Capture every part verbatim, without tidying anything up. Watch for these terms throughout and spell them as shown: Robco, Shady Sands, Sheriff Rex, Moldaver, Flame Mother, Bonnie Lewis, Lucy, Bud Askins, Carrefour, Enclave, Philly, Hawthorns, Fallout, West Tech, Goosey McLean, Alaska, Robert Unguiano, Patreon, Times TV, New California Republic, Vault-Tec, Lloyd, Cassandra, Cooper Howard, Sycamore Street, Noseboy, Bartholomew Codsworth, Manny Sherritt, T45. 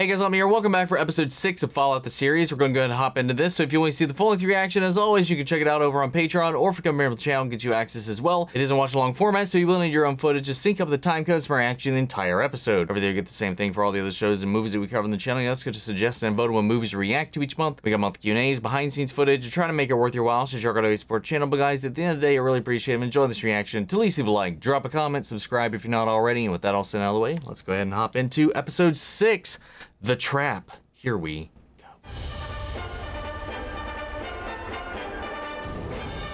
Hey guys, I'm here. Welcome back for episode six of Fallout the series. We're going to go ahead and hop into this. So if you want to see the full length reaction, as always, you can check it out over on Patreon or if you come here to the channel and get you access as well. It is a watch along format, so you will need your own footage to sync up the time codes for actually the entire episode. Over there, you get the same thing for all the other shows and movies that we cover on the channel. You also get to suggest and vote on what movies we react to each month. We got monthly Q and A's, behind the scenes footage. We're trying to make it worth your while since you're going to support the channel. But guys, at the end of the day, I really appreciate it. Enjoy this reaction. To least leave a like, drop a comment, subscribe if you're not already. And with that all said out of the way, let's go ahead and hop into episode six. The Trap. Here we go.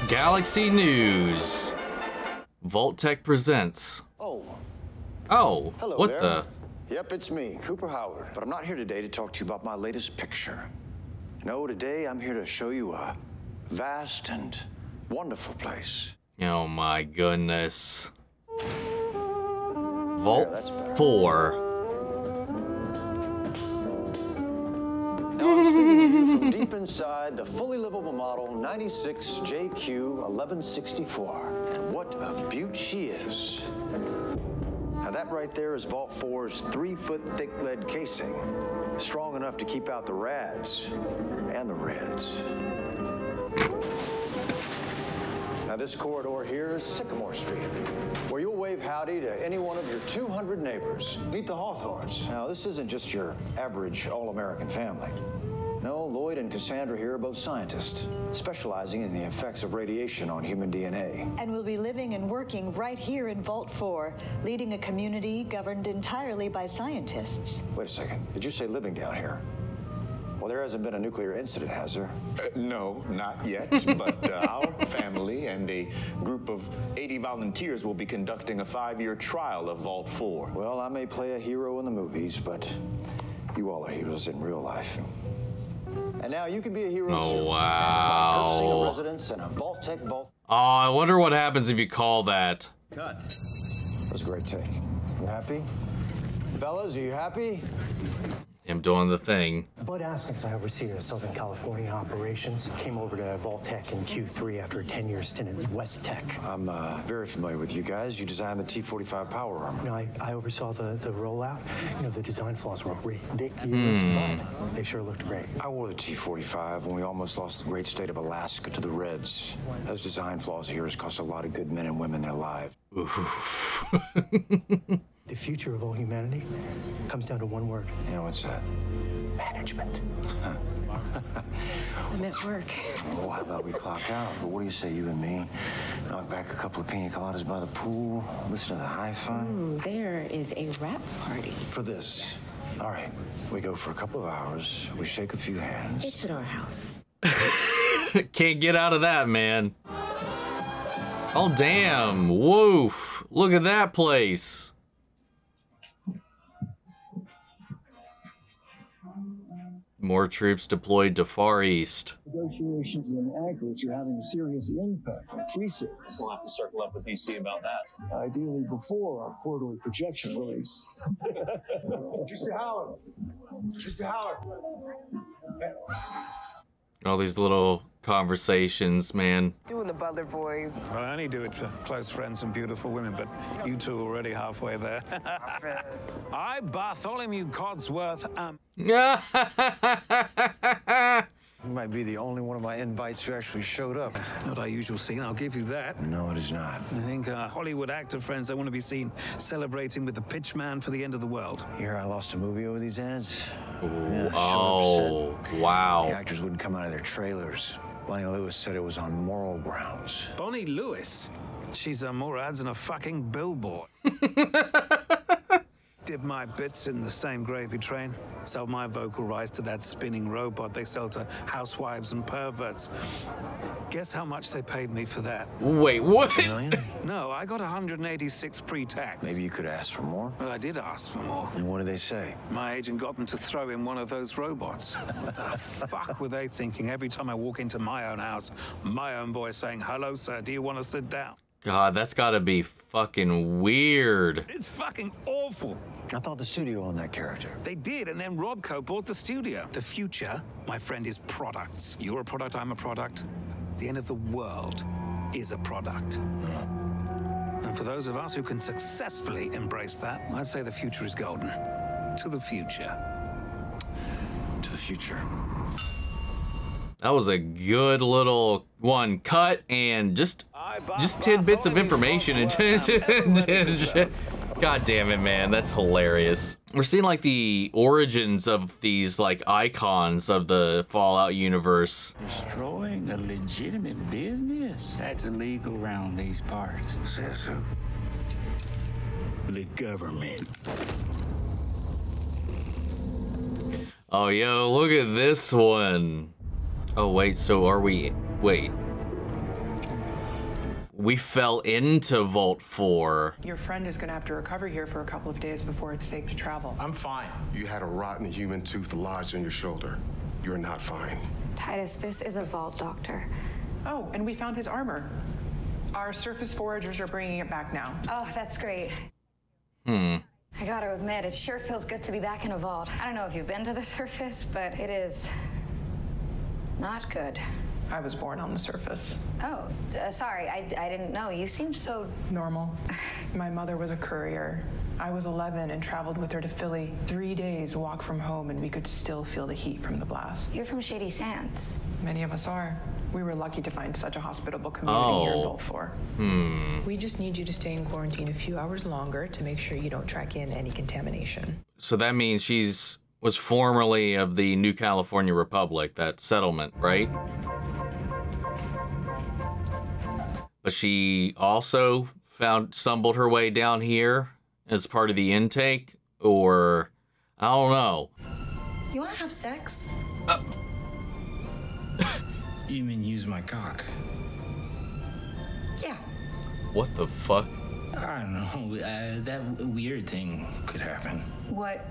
Galaxy News. Vault-Tec presents. Oh. Oh. Hello what there. the? Yep, it's me, Cooper Howard. But I'm not here today to talk to you about my latest picture. No, today I'm here to show you a vast and wonderful place. Oh my goodness. Vault yeah, four. From deep inside the fully livable model ninety-six J Q eleven sixty-four. And what a beaut she is. Now that right there is Vault four's three-foot thick lead casing. Strong enough to keep out the rads and the reds. Now this corridor here is Sycamore Street, where you'll wave howdy to any one of your two hundred neighbors. Meet the Hawthorns. Now this isn't just your average all-American family. No, Lloyd and Cassandra here are both scientists, specializing in the effects of radiation on human D N A. And will be living and working right here in Vault four, leading a community governed entirely by scientists. Wait a second. Did you say living down here? Well, there hasn't been a nuclear incident, has there? Uh, no, not yet. But uh, our family and a group of eighty volunteers will be conducting a five-year trial of Vault four. Well, I may play a hero in the movies, but you all are heroes in real life. And now you can be a hero. Oh, wow. Residence and a Vault-Tec vault. Oh, I wonder what happens if you call that. Cut. That was a great take. You happy? Fellas, are you happy? Him doing the thing. Bud Askins, I oversee our Southern California operations. Came over to Vault-Tec in Q three after a ten-year stint at West Tech. I'm uh, very familiar with you guys. You designed the T forty-five power armor. You know, I, I oversaw the, the rollout. You know, the design flaws were ridiculous, mm. but they sure looked great. I wore the T forty-five when we almost lost the great state of Alaska to the Reds. Those design flaws of yours cost a lot of good men and women their lives. Oof. The future of all humanity comes down to one word. Yeah, what's that? Management. I'm at work. Well, how about we clock out? But what do you say, you and me? Knock back a couple of pina coladas by the pool, listen to the hi-fi. Mm, there is a rap party. For this? Yes. All right. We go for a couple of hours. We shake a few hands. It's at our house. Can't get out of that, man. Oh, damn. Woof. Look at that place. More troops deployed to Far East. Negotiations and accords are having a serious impact on pre-sales. We'll have to circle up with D C about that. Ideally before our quarterly projection release. Mister Howard. Mister Howard. All these little conversations, man. Doing the butler boys. Well, I only do it for close friends and beautiful women, but you two are already halfway there. I, Bartholomew Codsworth, am... You might be the only one of my invites who actually showed up. Not our usual scene, I'll give you that. No, it is not. I think our Hollywood actor friends, they want to be seen celebrating with the pitch man for the end of the world. Here, I lost a movie over these ads. Ooh, yeah, oh, wow. The actors wouldn't come out of their trailers. Bonnie Lewis said it was on moral grounds. Bonnie Lewis? She's done more ads than a fucking billboard. Did my bits in the same gravy train. Sold my vocal rights to that spinning robot they sell to housewives and perverts. Guess how much they paid me for that? Wait, what? a million? No, I got one hundred eighty-six pre-tax. Maybe you could ask for more? Well, I did ask for more. And what did they say? My agent got them to throw in one of those robots. What the fuck were they thinking every time I walk into my own house, my own voice saying, hello, sir, do you want to sit down? God, that's gotta be fucking weird. It's fucking awful. I thought the studio owned that character. They did, and then Robco bought the studio. The future, my friend, is products. You're a product, I'm a product. The end of the world is a product. And for those of us who can successfully embrace that, I'd say the future is golden. To the future. future. That was a good little one. Cut and just just tidbits of information and God damn it, man, that's hilarious. We're seeing like the origins of these like icons of the Fallout universe. Destroying a legitimate business? That's illegal around these parts. Says who? The government. Oh, yo, look at this one. Oh, wait, so are we... Wait. We fell into Vault four. Your friend is going to have to recover here for a couple of days before it's safe to travel. I'm fine. You had a rotten human tooth lodged in your shoulder. You're not fine. Titus, this is a Vault doctor. Oh, and we found his armor. Our surface foragers are bringing it back now. Oh, that's great. Hmm. I gotta admit, it sure feels good to be back in a vault. I don't know if you've been to the surface, but it is... not good. I was born on the surface. Oh, uh, sorry, I, I didn't know. You seem so... normal. My mother was a courier. I was eleven and traveled with her to Philly. Three days walk from home and we could still feel the heat from the blast. You're from Shady Sands. Many of us are. We were lucky to find such a hospitable community oh. here in Vault four. Hmm. We just need you to stay in quarantine a few hours longer to make sure you don't track in any contamination. So that means she's... was formerly of the New California Republic, that settlement, right? But she also found, stumbled her way down here as part of the intake, or I don't know. You want to have sex? Uh. You mean use my cock? Yeah. What the fuck? I don't know. Uh, that weird thing could happen. What?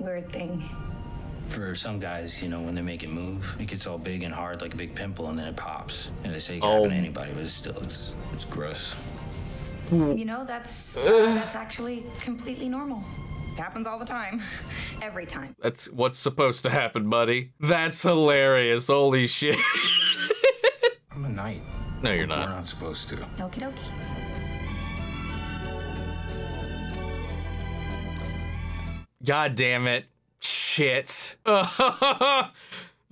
Weird thing. For some guys, you know, when they make it move, it gets all big and hard like a big pimple, and then it pops. And they say it can oh. happen to anybody, but it's still, it's, it's gross. You know, that's uh, that's actually completely normal. It happens all the time, every time. That's what's supposed to happen, buddy. That's hilarious. Holy shit. I'm a knight. No, you're not. We're not supposed to. Okie dokie. God damn it. Shit.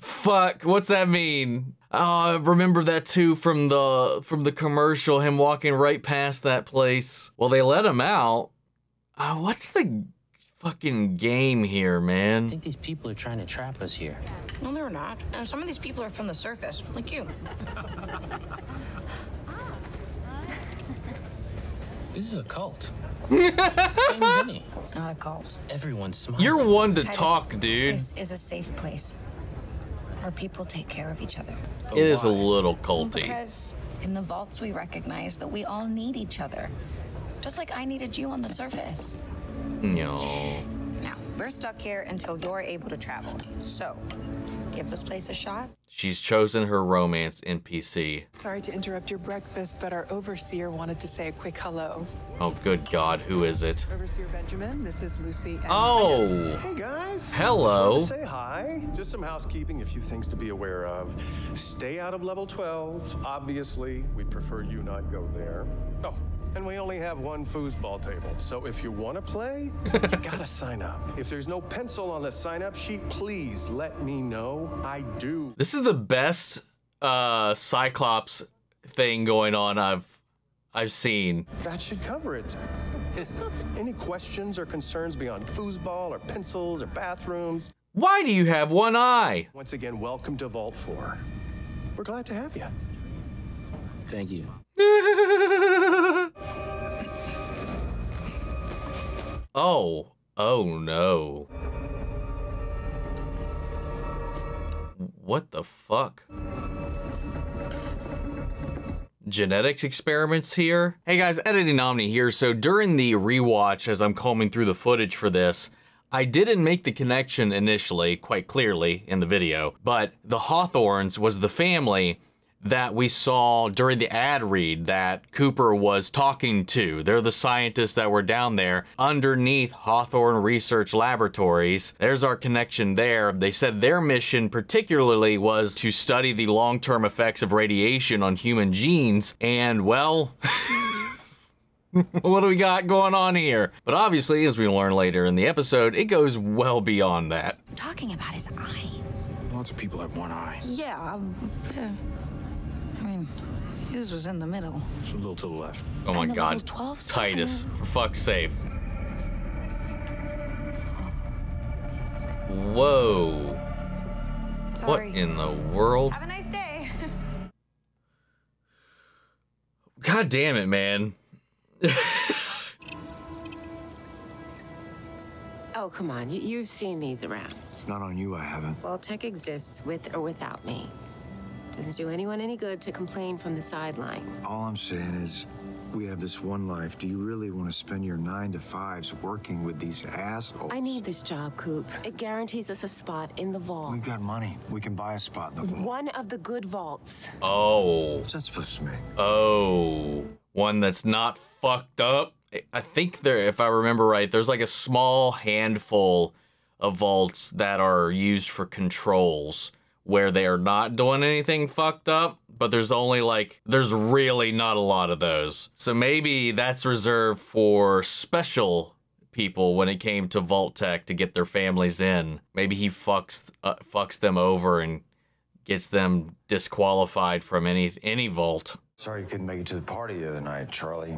Fuck, what's that mean? Oh, I remember that too from the from the commercial, him walking right past that place. Well, they let him out. Uh, what's the fucking game here, man? I think these people are trying to trap us here. No, they're not. Uh, some of these people are from the surface, like you. This is a cult. It's not a cult. Everyone's smiling. You're one to Titus, talk, dude. This is a safe place where people take care of each other. But it why? Is a little culty. Because in the vaults we recognize that we all need each other. Just like I needed you on the surface. No. Now, we're stuck here until you're able to travel. So, give this place a shot. She's chosen her romance N P C. Sorry to interrupt your breakfast, but our overseer wanted to say a quick hello. Oh, good God, who is it? Overseer Benjamin, this is Lucy. And oh, hey guys. Hello. Say hi. Just some housekeeping, a few things to be aware of. Stay out of level twelve. Obviously, we'd prefer you not go there. Oh, and we only have one foosball table, so if you want to play, you gotta sign up. If there's no pencil on the sign-up sheet, please let me know. I do. This is This is the best uh, Cyclops thing going on I've I've seen. That should cover it. Any questions or concerns beyond foosball or pencils or bathrooms? Why do you have one eye? Once again, welcome to Vault four. We're glad to have you. Thank you. oh, oh no. What the fuck? Genetics experiments here? Hey guys, Editing Omni here. So during the rewatch, as I'm combing through the footage for this, I didn't make the connection initially, quite clearly in the video, but the Hawthorns was the family that we saw during the ad read that Cooper was talking to. They're the scientists that were down there underneath Hawthorne Research Laboratories. There's our connection there. They said their mission particularly was to study the long-term effects of radiation on human genes, and well, What do we got going on here? But obviously, as we learn later in the episode, it goes well beyond that. I'm talking about his eye. Lots of people have one eye. Yeah, um, yeah. I mean, his was in the middle. It's a little to the left. Oh my God, Titus, for fuck's sake. Whoa. Sorry. What in the world? Have a nice day. God damn it, man. Oh, come on. You, you've seen these around. It's not on you, I haven't. Vault-Tec exists with or without me. Doesn't do anyone any good to complain from the sidelines. All I'm saying is, we have this one life. Do you really want to spend your nine to fives working with these assholes? I need this job, Coop. It guarantees us a spot in the vault. We've got money. We can buy a spot in the vault. One of the good vaults. Oh. What's that supposed to mean? Oh. One that's not fucked up. I think there, if I remember right, there's like a small handful of vaults that are used for controls where they are not doing anything fucked up, but there's only like, there's really not a lot of those. So maybe that's reserved for special people when it came to Vault-Tec to get their families in. Maybe he fucks, uh, fucks them over and gets them disqualified from any, any vault. Sorry you couldn't make it to the party the other night, Charlie.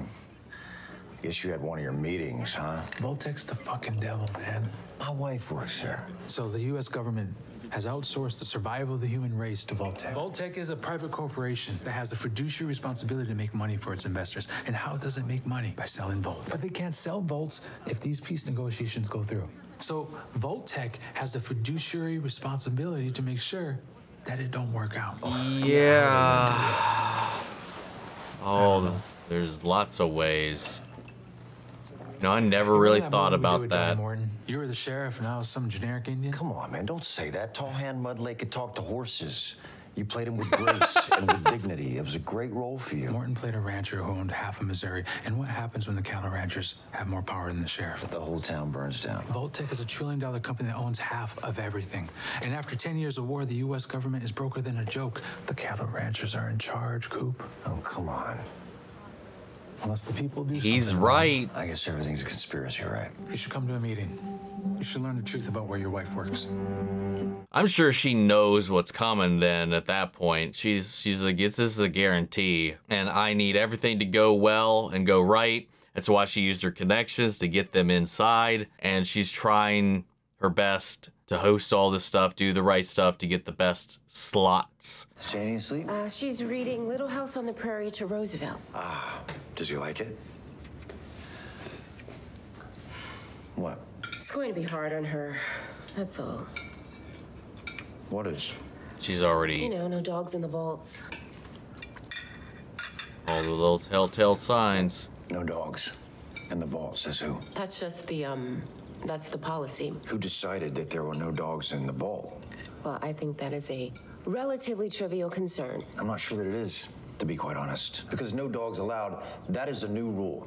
I guess you had one of your meetings, huh? Vault-Tec's the fucking devil, man. My wife works there. So the U S government has outsourced the survival of the human race to Vault-Tec. Vault-Tec is a private corporation that has the fiduciary responsibility to make money for its investors. And how does it make money? By selling vaults. But they can't sell vaults if these peace negotiations go through. So Vault-Tec has the fiduciary responsibility to make sure that it don't work out. Yeah. Oh, there's lots of ways. No, I never really thought about that. You were the sheriff, now some generic Indian. Come on, man, don't say that. Tall Hand Mud Lake could talk to horses. You played him with grace and with dignity. It was a great role for you. Morton played a rancher who owned half of Missouri. And what happens when the cattle ranchers have more power than the sheriff? The whole town burns down. Vault-Tec is a trillion dollar company that owns half of everything. And after ten years of war, the U S government is broker than a joke. The cattle ranchers are in charge, Coop. Oh, come on. Unless the people do something. He's right. I guess everything's a conspiracy, right? You should come to a meeting. You should learn the truth about where your wife works. I'm sure she knows what's coming then at that point. She's she's like, this is a guarantee. And I need everything to go well and go right. That's why she used her connections to get them inside. And she's trying her best to host all this stuff, do the right stuff to get the best slots. Is Janie asleep? Uh, she's reading Little House on the Prairie to Roosevelt. Ah, does he like it? What? It's going to be hard on her, that's all. What is? She's already... You know, no dogs in the vaults. All the little telltale signs. No dogs in the vaults, says who? That's just the, um... That's the policy. Who decided that there were no dogs in the vault? Well, I think that is a relatively trivial concern. I'm not sure that it is, to be quite honest. Because no dogs allowed, that is a new rule.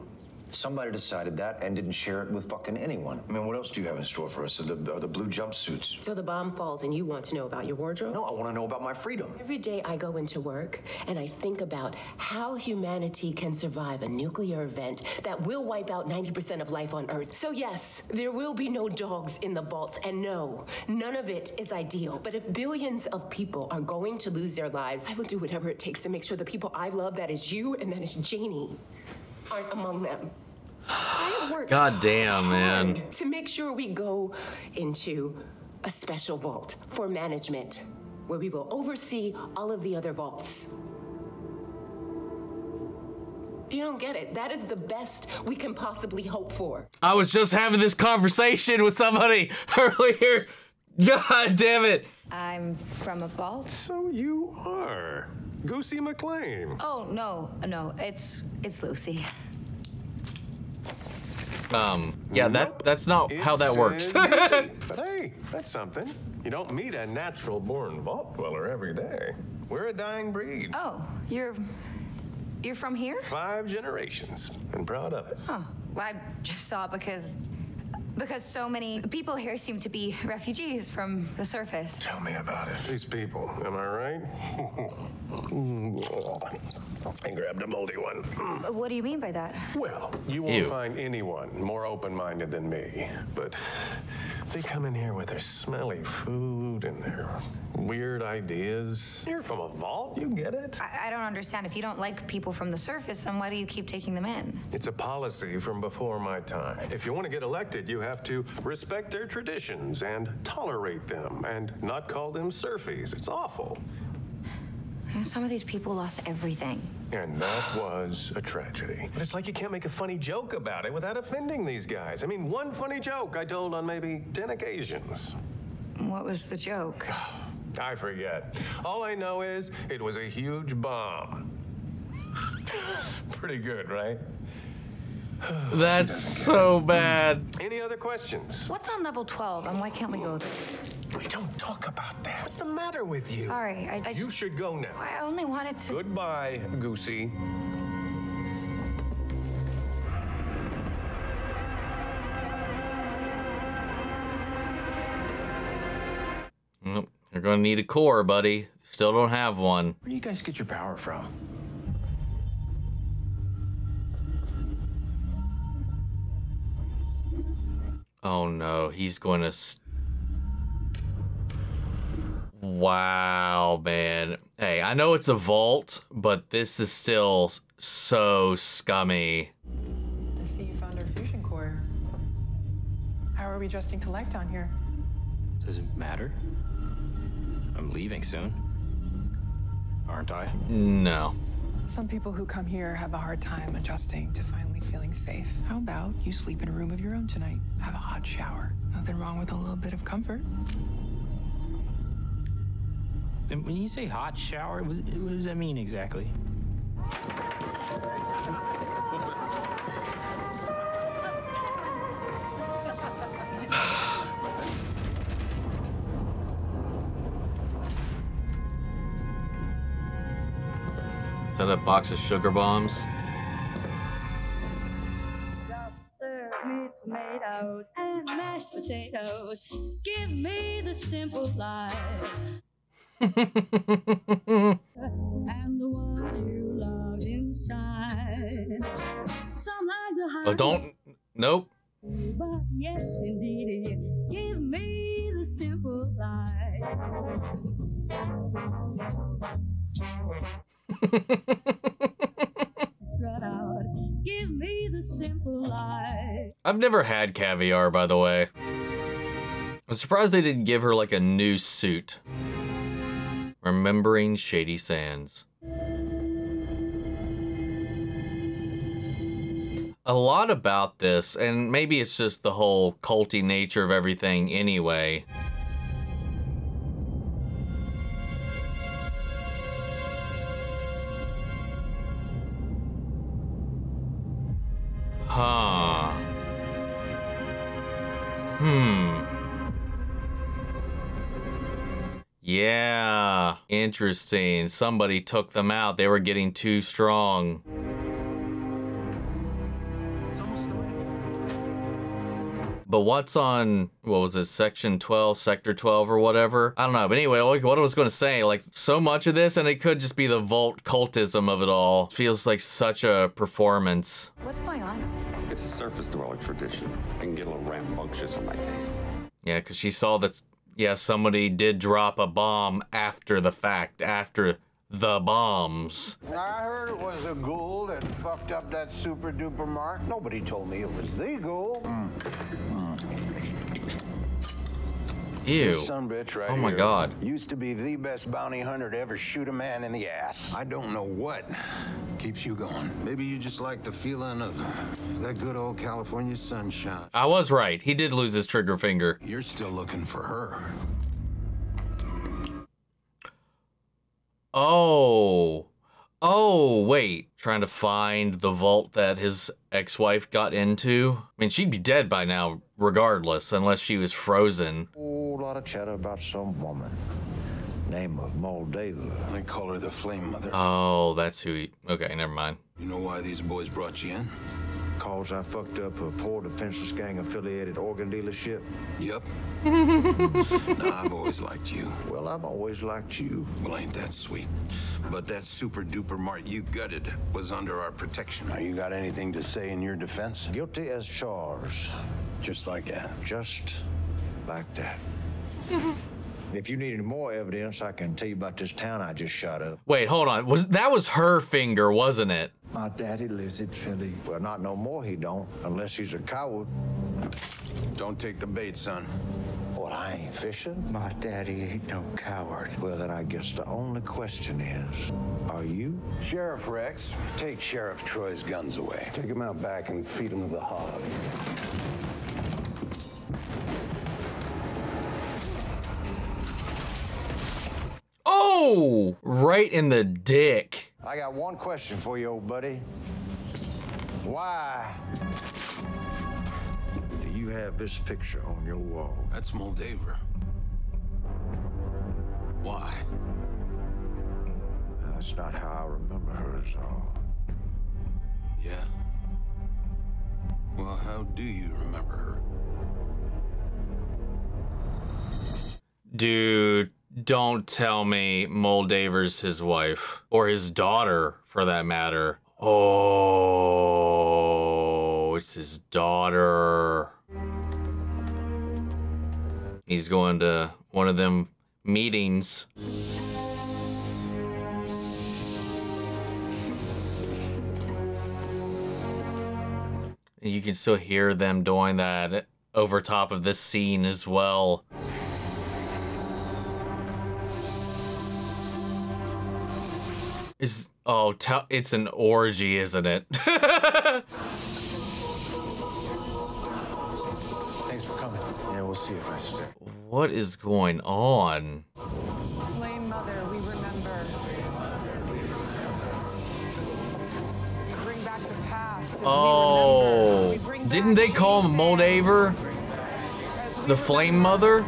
Somebody decided that and didn't share it with fucking anyone. I mean, what else do you have in store for us? Are the, are the blue jumpsuits? So the bomb falls and you want to know about your wardrobe? No, I want to know about my freedom. Every day I go into work and I think about how humanity can survive a nuclear event that will wipe out ninety percent of life on Earth. So yes, there will be no dogs in the vaults, and no, none of it is ideal. But if billions of people are going to lose their lives, I will do whatever it takes to make sure the people I love, that is you and that is Janie, aren't among them. I have worked God damn, hard man. to make sure we go into a special vault for management, where we will oversee all of the other vaults. You don't get it. That is the best we can possibly hope for. I was just having this conversation with somebody earlier. God damn it. I'm from a vault. So you are. Goosey McLean. Oh, no, no, it's it's Lucy. Um, yeah, nope. that that's not it how that works. But hey, that's something. You don't meet a natural-born vault dweller every day. We're a dying breed. Oh, you're you're from here? Five generations, and proud of it. Huh. Well, I just thought because Because so many people here seem to be refugees from the surface. Tell me about it. These people, am I right? I grabbed a moldy one. What do you mean by that? Well, you won't Ew. find anyone more open-minded than me. But they come in here with their smelly food and their weird ideas. You're from a vault, you get it? I, I don't understand. If you don't like people from the surface, then why do you keep taking them in? It's a policy from before my time. If you want to get elected, you have to respect their traditions and tolerate them and not call them surfies. It's awful. Some of these people lost everything. And that was a tragedy. But it's like you can't make a funny joke about it without offending these guys. I mean, one funny joke I told on maybe ten occasions. What was the joke? I forget. All I know is it was a huge bomb. Pretty good, right? That's so bad. Any other questions? What's on level twelve and why can't we go there? We don't talk about that. What's the matter with you? Sorry, I... I you should go now. I only wanted to... Goodbye, Goosey. Nope. You're gonna need a core, buddy. Still don't have one. Where do you guys get your power from? Oh, no. He's going to... Wow, man. Hey, I know it's a vault, but this is still so scummy. I see you found our fusion core. How are we adjusting to life down here? Doesn't matter. I'm leaving soon. Aren't I? No. Some people who come here have a hard time adjusting to finally feeling safe. How about you sleep in a room of your own tonight? Have a hot shower. Nothing wrong with a little bit of comfort. And when you say hot shower, what does that mean exactly? Is that a box of sugar bombs? Tomatoes and mashed potatoes. Give me the simple life. And the ones you love inside. Some like the high. Oh, don't. Nope. But yes, indeed. Give me the simple life. Strut out. Give me the simple life. I've never had caviar, by the way. I'm surprised they didn't give her like a new suit. Remembering Shady Sands. A lot about this, and maybe it's just the whole culty nature of everything anyway. Huh. Hmm. Yeah, interesting. Somebody took them out. They were getting too strong. It's almost started. But what's on, what was it, section twelve, sector twelve or whatever? I don't know, but anyway, what I was gonna say, like so much of this, and it could just be the vault cultism of it all. It feels like such a performance. What's going on? It's a surface dweller tradition. It can get a little rambunctious for my taste. Yeah, because she saw that. Yeah, somebody did drop a bomb after the fact, after the bombs. I heard it was a ghoul that fucked up that super duper mark. Nobody told me it was the ghoul. Mm. Mm. Ew. This son bitch right oh my here God. Used to be the best bounty hunter to ever shoot a man in the ass. I don't know what keeps you going. Maybe you just like the feeling of that good old California sunshine. I was right. He did lose his trigger finger. You're still looking for her. Oh. Oh, wait. Trying to find the vault that his ex-wife got into. I mean, she'd be dead by now, regardless, unless she was frozen. A whole lot of chatter about some woman. Name of Moldaver. They call her the Flame Mother. Oh, that's who he... Okay, never mind. You know why these boys brought you in? cause I fucked up a poor defenseless gang-affiliated organ dealership? Yep. Nah, I've always liked you. Well, I've always liked you. Well, ain't that sweet. But that super-duper mart you gutted was under our protection. Now, you got anything to say in your defense? Guilty as charged. Just like that? Just like that. If you need any more evidence, I can tell you about this town I just shot up. Wait, hold on. Was that was her finger, wasn't it? My daddy lives in Philly. Well, not no more he don't, unless he's a coward. Don't take the bait, son. Well, I ain't fishing. My daddy ain't no coward. Well, then I guess the only question is, are you? Sheriff Rex, take Sheriff Troy's guns away. Take him out back and feed him to the hogs. Oh, right in the dick. I got one question for you, old buddy. Why do you have this picture on your wall? That's Moldaver. Why? That's not how I remember her at all. Yeah? Well, how do you remember her? Dude. Don't tell me Moldaver's his wife. Or his daughter, for that matter. Oh, it's his daughter. He's going to one of them meetings. You can still hear them doing that over top of this scene as well. Is, oh, tell, it's an orgy, isn't it? Thanks for coming. Yeah, we'll see if I stay. What is going on? Flame Mother, we remember. Bring back the past. Oh, didn't they call Moldaver the Flame Mother?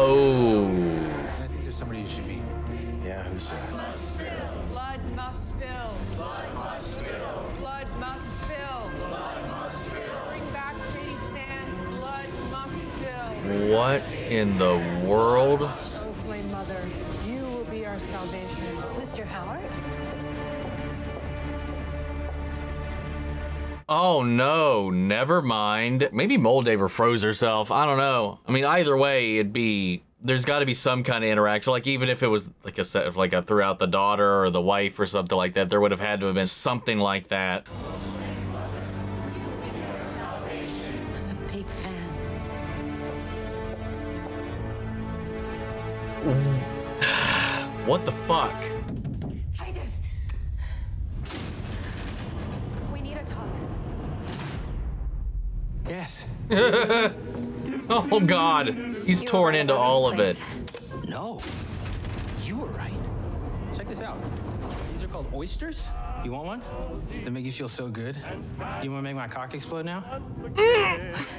Oh. I think there's somebody you should meet. Yeah, who's that? Blood must spill. Blood must spill. Blood must spill. Blood must spill. Blood must spill. Bring back Shady Sands. Blood must spill. What in the world? Oh, Flame Mother, you will be our salvation. Mister Howard? Oh no, never mind. Maybe Moldaver froze herself. I don't know. I mean, either way, it'd be, there's gotta be some kind of interaction. Like even if it was like I said, like I threw out the daughter or the wife or something like that, there would have had to have been something like that. I'm a big fan. What the fuck? Yes. Oh God, he's you torn right into all of it. No, you were right. Check this out. These are called oysters. You want one? They make you feel so good. Do you want to make my cock explode now?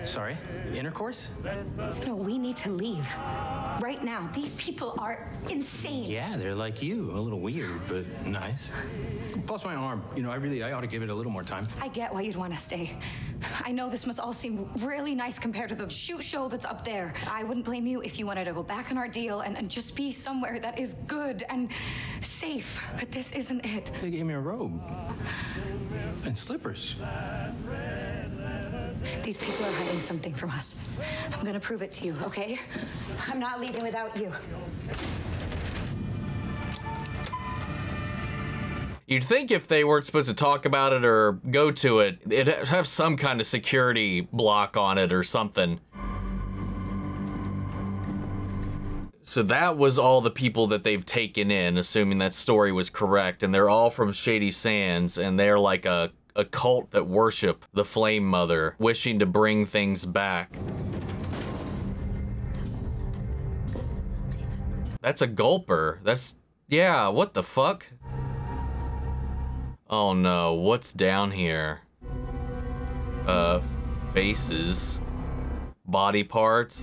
Sorry, intercourse? No, we need to leave right now. These people are insane. Yeah, they're like you, a little weird, but nice. Plus my arm, you know, I really, I ought to give it a little more time. I get why you'd want to stay. I know this must all seem really nice compared to the shoot show that's up there. I wouldn't blame you if you wanted to go back on our deal and, and just be somewhere that is good and safe, but this isn't it. They gave me a robe. And slippers. These people are hiding something from us. I'm gonna prove it to you, okay? I'm not leaving without you. You'd think if they weren't supposed to talk about it or go to it, it'd have some kind of security block on it or something. So that was all the people that they've taken in, assuming that story was correct, and they're all from Shady Sands, and they're like a, a cult that worship the Flame Mother, wishing to bring things back. That's a gulper. That's, yeah, what the fuck? Oh no, what's down here? Uh, faces. Body parts.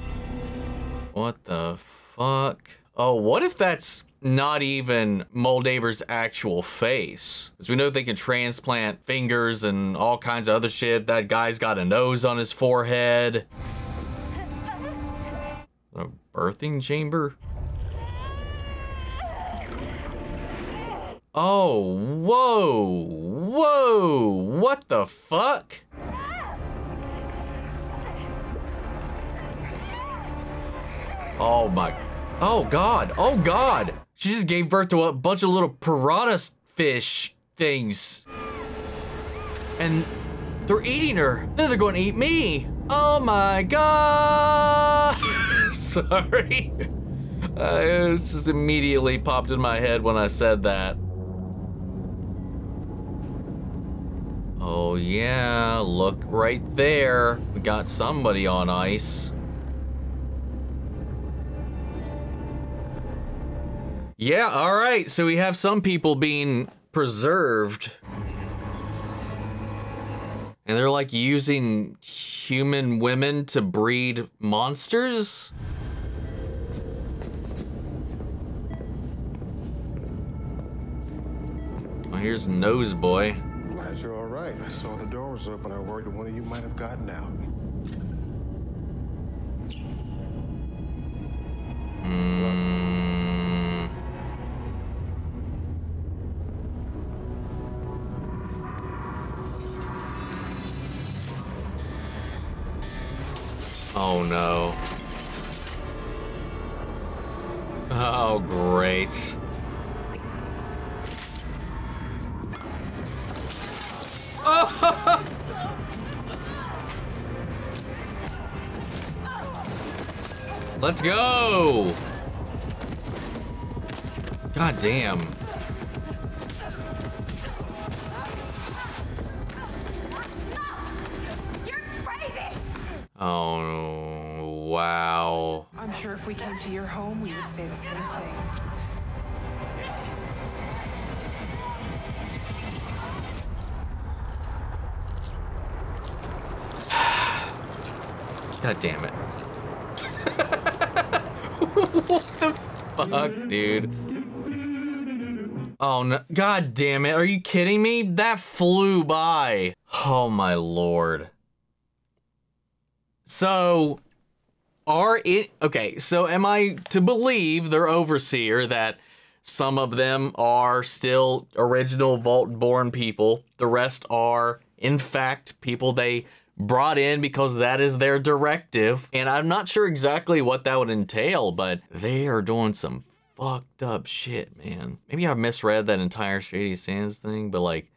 What the fuck? Fuck. Oh, what if that's not even Moldaver's actual face. Because we know they can transplant fingers and all kinds of other shit. That guy's got a nose on his forehead. A birthing chamber? Oh, whoa, whoa, what the fuck? Oh my, oh God, oh God. She just gave birth to a bunch of little piranha fish things. And they're eating her. Then they're going to eat me. Oh my God. Sorry. Uh, this just immediately popped in my head when I said that. Oh yeah, look right there. We got somebody on ice. Yeah, all right, so we have some people being preserved. And they're like using human women to breed monsters? Well, here's Noseboy. Glad you're all right. I saw the door was open. I worried one of you might have gotten out. Mm. Oh no. Oh great. Let's go. God damn. You're crazy. Oh, wow. I'm sure if we came to your home, we would say the same thing. God damn it. What the fuck, dude? Oh no, God damn it, are you kidding me? That flew by. Oh my Lord. So, are it, okay, so am I to believe their overseer that some of them are still original Vault-born people, the rest are, in fact, people they brought in because that is their directive, and I'm not sure exactly what that would entail, but they are doing some fucked up shit, man. Maybe I misread that entire Shady Sands thing, but like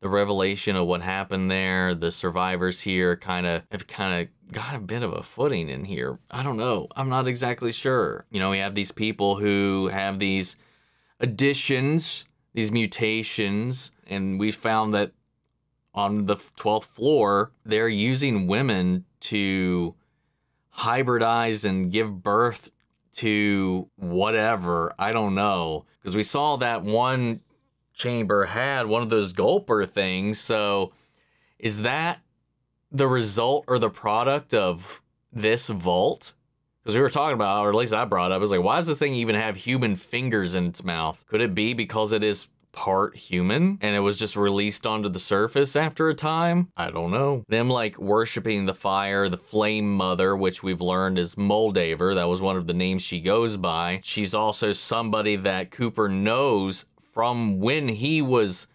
the revelation of what happened there, the survivors here kind of have kind of got a bit of a footing in here. I don't know. I'm not exactly sure. You know, we have these people who have these additions, these mutations, and we found that on the twelfth floor, they're using women to hybridize and give birth to whatever. I don't know. Because we saw that one chamber had one of those gulper things. So is that the result or the product of this vault? Because we were talking about, or at least I brought up, I was like, why does this thing even have human fingers in its mouth? Could it be because it is part human and it was just released onto the surface after a time? I don't know. Them like worshiping the fire, the Flame Mother, which we've learned is Moldaver. That was one of the names she goes by. She's also somebody that Cooper knows from when he was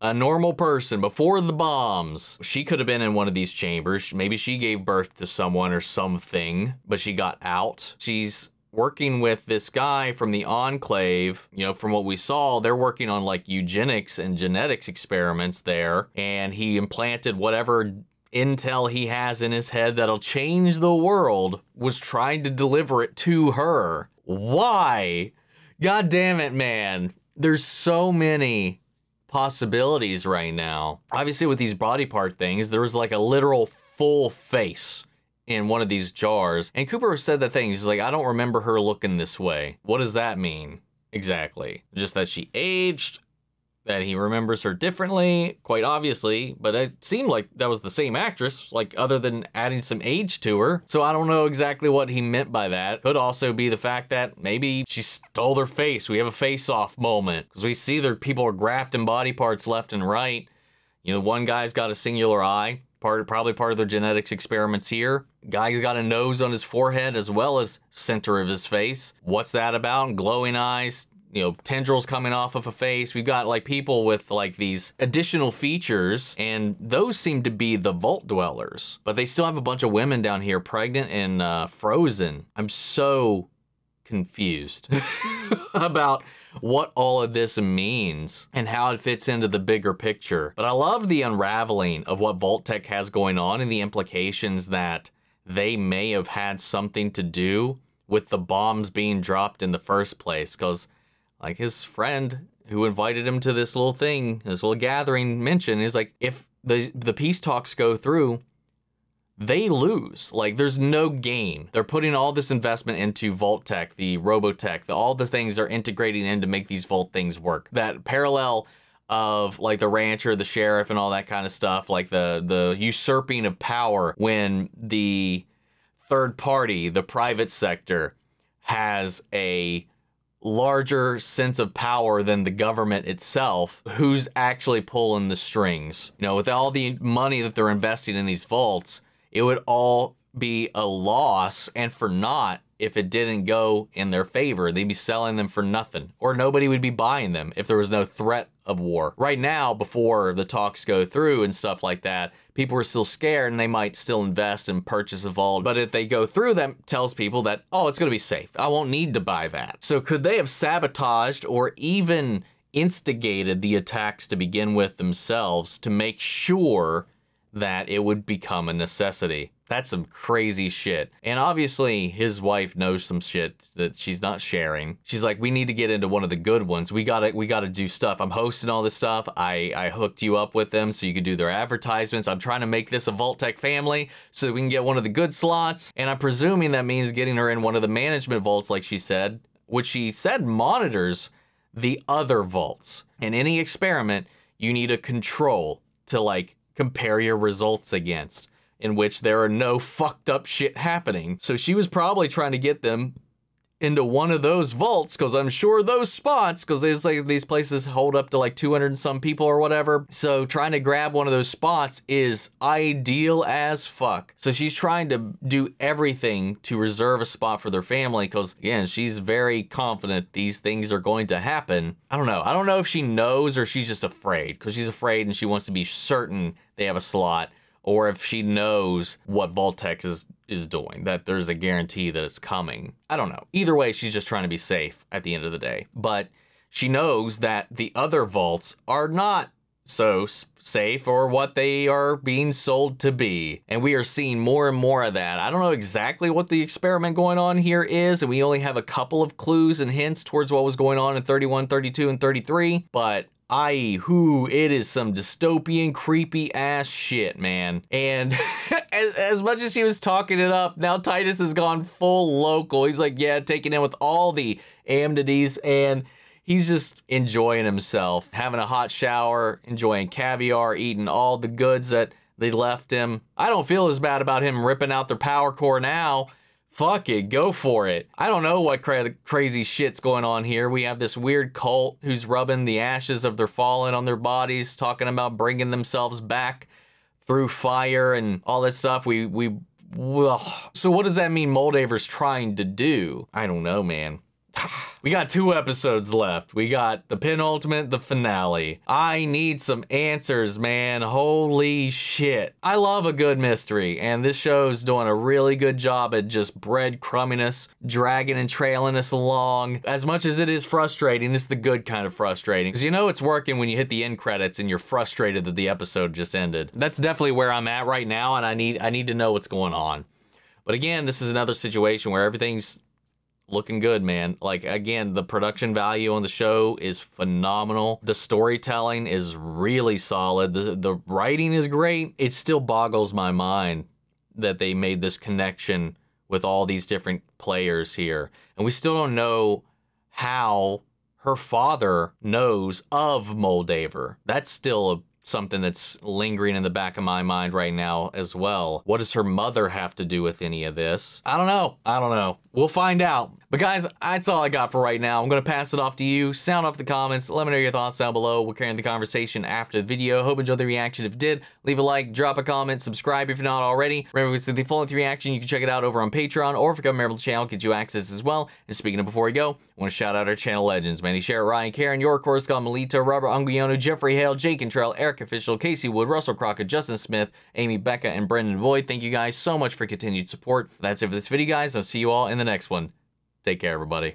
a normal person before the bombs. She could have been in one of these chambers. Maybe she gave birth to someone or something, but she got out. She's working with this guy from the Enclave. You know, from what we saw, they're working on like eugenics and genetics experiments there. And he implanted whatever intel he has in his head that'll change the world, was trying to deliver it to her. Why? God damn it, man. There's so many possibilities right now. Obviously with these body part things, there was like a literal full face in one of these jars. And Cooper said that thing, she's like, I don't remember her looking this way. What does that mean exactly? Just that she aged that he remembers her differently, quite obviously, but it seemed like that was the same actress, like other than adding some age to her. So I don't know exactly what he meant by that. Could also be the fact that maybe she stole their face. We have a face-off moment because we see that people are grafting body parts left and right. You know, one guy's got a singular eye, part, probably part of their genetics experiments here. Guy's got a nose on his forehead as well as center of his face. What's that about? Glowing eyes, you know, tendrils coming off of a face. We've got like people with like these additional features, and those seem to be the vault dwellers, but they still have a bunch of women down here pregnant and uh, frozen. I'm so confused about what all of this means and how it fits into the bigger picture. But I love the unraveling of what Vault-Tec has going on and the implications that they may have had something to do with the bombs being dropped in the first place, because like his friend who invited him to this little thing, this little gathering mentioned, is like, if the, the peace talks go through, they lose. Like, there's no gain. They're putting all this investment into Vault-Tec, the Robotech, the, all the things they're integrating in to make these Vault things work. That parallel of like the rancher, the sheriff, and all that kind of stuff, like the, the usurping of power when the third party, the private sector, has a larger sense of power than the government itself, who's actually pulling the strings. You know, with all the money that they're investing in these vaults, it would all be a loss and for naught if it didn't go in their favor. They'd be selling them for nothing, or nobody would be buying them if there was no threat of war. Right now, before the talks go through and stuff like that, people are still scared and they might still invest and purchase a vault. But if they go through, that tells people that, oh, it's gonna be safe. I won't need to buy that. So could they have sabotaged or even instigated the attacks to begin with themselves to make sure that it would become a necessity? That's some crazy shit. And obviously his wife knows some shit that she's not sharing. She's like, we need to get into one of the good ones. We gotta, we gotta do stuff. I'm hosting all this stuff. I, I hooked you up with them so you could do their advertisements. I'm trying to make this a Vault-Tec family so that we can get one of the good slots. And I'm presuming that means getting her in one of the management vaults, like she said, which she said monitors the other vaults. In any experiment, you need a control to like, compare your results against, in which there are no fucked up shit happening. So she was probably trying to get them into one of those vaults, because I'm sure those spots, because there's like these places hold up to like two hundred and some people or whatever. So trying to grab one of those spots is ideal as fuck. So she's trying to do everything to reserve a spot for their family, because again, she's very confident these things are going to happen. I don't know. I don't know if she knows or she's just afraid, because she's afraid and she wants to be certain they have a slot, or if she knows what Vault-Tec is, is doing, that there's a guarantee that it's coming. I don't know. Either way, she's just trying to be safe at the end of the day. But she knows that the other vaults are not so safe, or what they are being sold to be. And we are seeing more and more of that. I don't know exactly what the experiment going on here is, and we only have a couple of clues and hints towards what was going on in thirty-one, thirty-two, and thirty-three, but I, who, it is some dystopian, creepy ass shit, man. And as, as much as he was talking it up, now Titus has gone full local. He's like, yeah, taking in with all the amenities, and he's just enjoying himself, having a hot shower, enjoying caviar, eating all the goods that they left him. I don't feel as bad about him ripping out their power core now. Fuck it, go for it. I don't know what cra crazy shit's going on here. We have this weird cult who's rubbing the ashes of their fallen on their bodies, talking about bringing themselves back through fire and all this stuff. We, we, ugh. So what does that mean Moldaver's trying to do? I don't know, man. We got two episodes left. We got the penultimate, the finale. I need some answers, man. Holy shit. I love a good mystery, and this show's doing a really good job at just breadcrumbing us, dragging and trailing us along. As much as it is frustrating, it's the good kind of frustrating, because you know it's working when you hit the end credits and you're frustrated that the episode just ended. That's definitely where I'm at right now, and I need I need to know what's going on. But again, this is another situation where everything's looking good, man. Like, again, the production value on the show is phenomenal. The storytelling is really solid. The, the writing is great. It still boggles my mind that they made this connection with all these different players here. And we still don't know how her father knows of Moldaver. That's still a something that's lingering in the back of my mind right now as well. What does her mother have to do with any of this? I don't know. I don't know. We'll find out. But guys, that's all I got for right now. I'm going to pass it off to you. Sound off the comments. Let me know your thoughts down below. We'll carry on the conversation after the video. Hope you enjoyed the reaction. If you did, leave a like, drop a comment, subscribe if you're not already. Remember, if it's the full-length reaction, you can check it out over on Patreon, or if you become a member of the channel, get you access as well. And speaking of before we go, I want to shout out our channel legends. Manny Sherritt, Ryan Karen, York, Coruscant, Melito, Robert Unguiano, Jeffrey Hale, Jake Cantrell, Eric Official, Casey Wood, Russell Crockett, Justin Smith, Amy Becca, and Brendan Boyd. Thank you guys so much for continued support. That's it for this video, guys. I'll see you all in the next one. Take care, everybody.